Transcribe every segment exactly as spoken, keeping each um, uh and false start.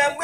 Yeah.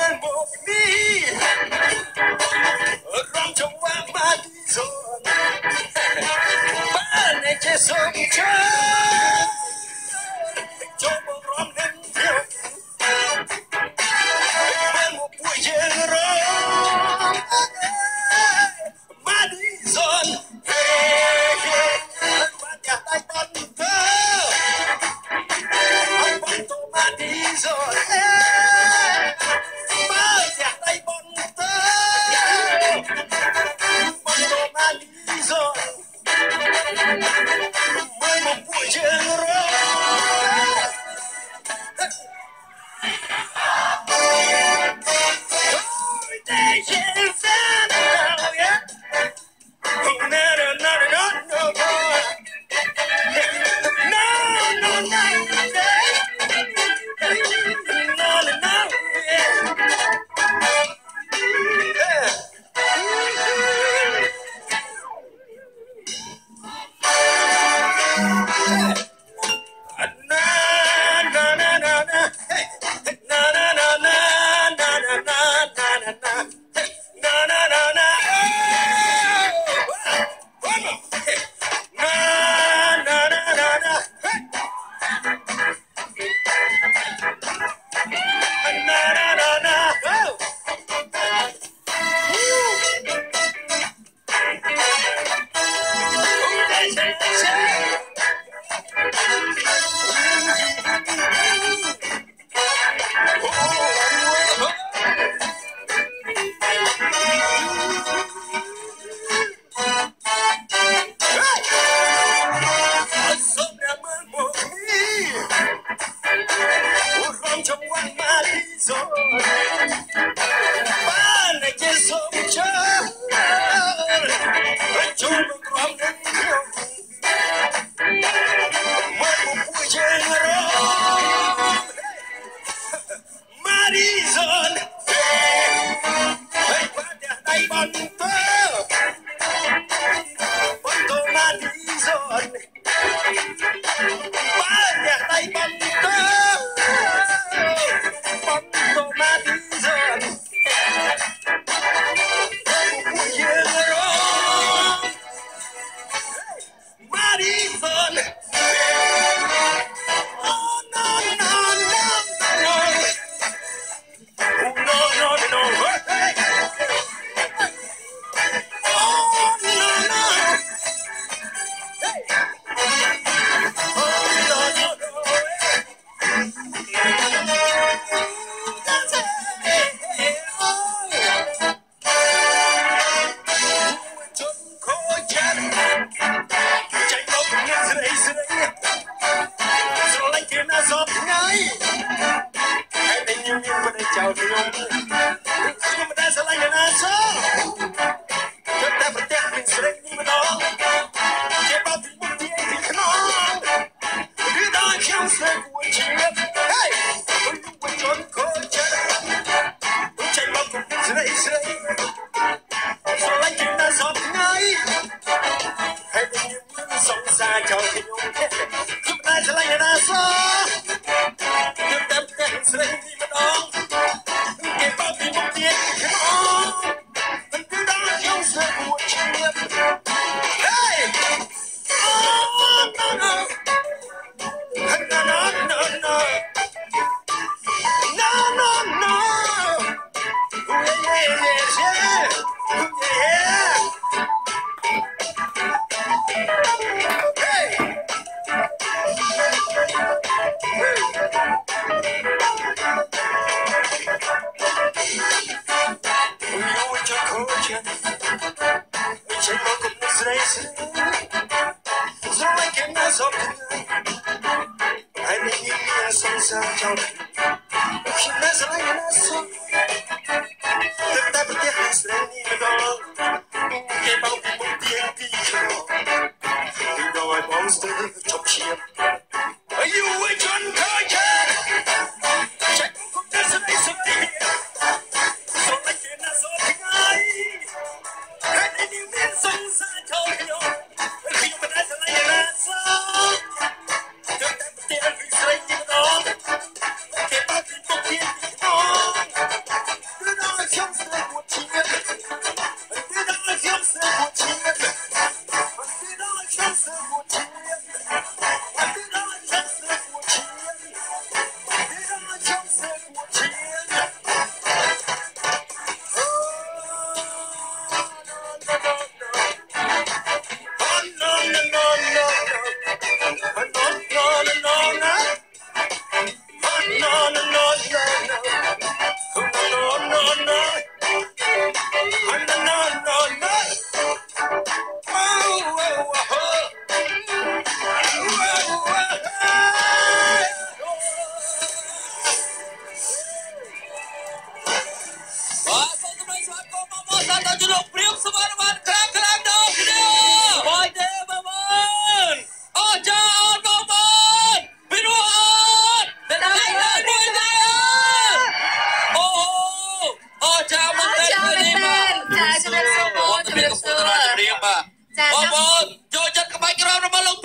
Jangan lupa, jangan kembali ke rumah